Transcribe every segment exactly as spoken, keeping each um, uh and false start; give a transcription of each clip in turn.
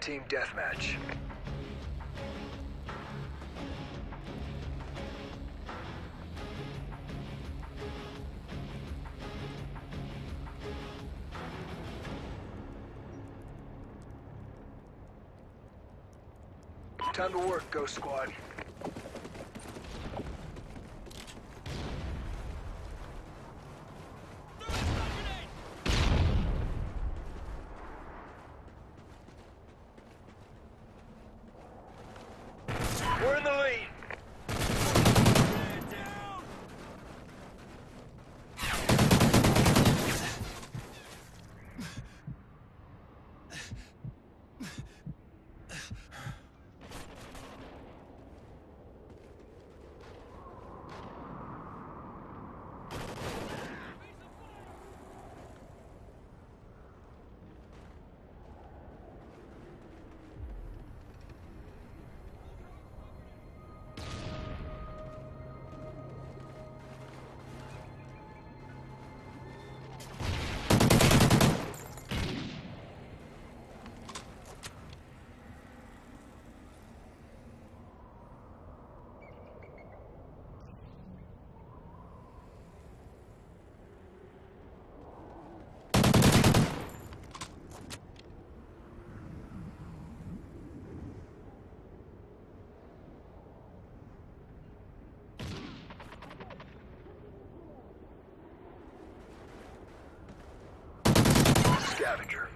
Team Deathmatch. Time to work, Ghost Squad. We're in the lead. Scavenger.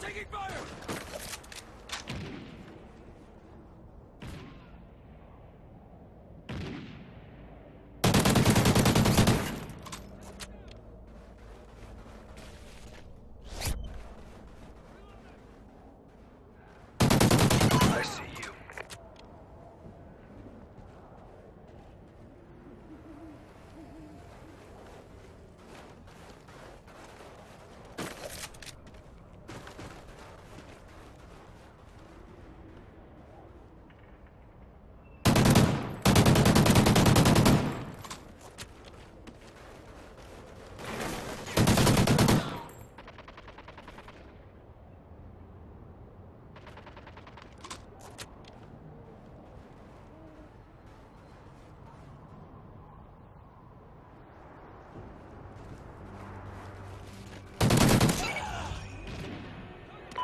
Taking fire! I see you.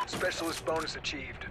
Specialist bonus achieved.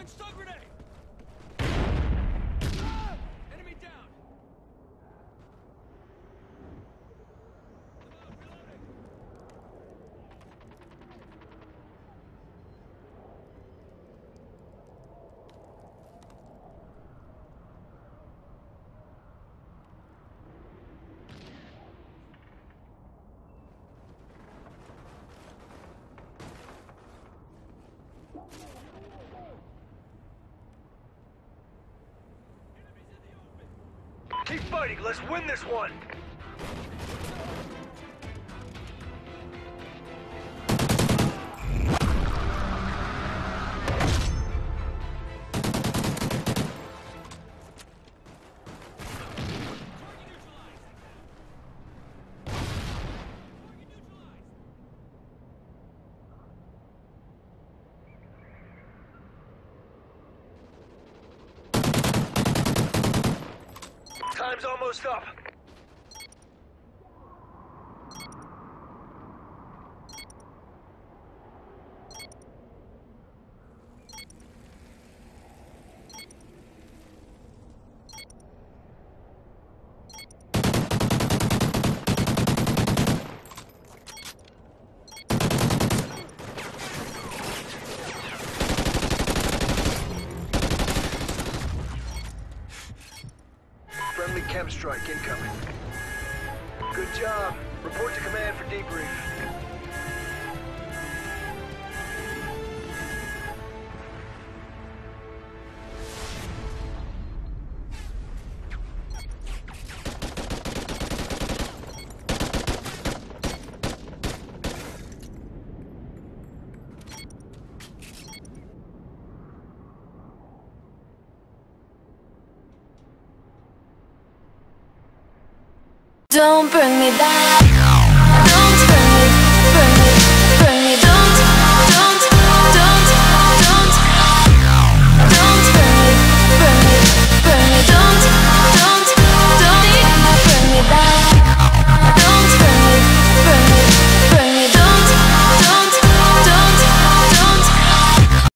Throwing stun grenade! Ah! Enemy down! Uh, reloading! Keep fighting, let's win this one! Time's almost up. Friendly chem strike incoming. Good job. Report to command for debrief. Don't bring me back.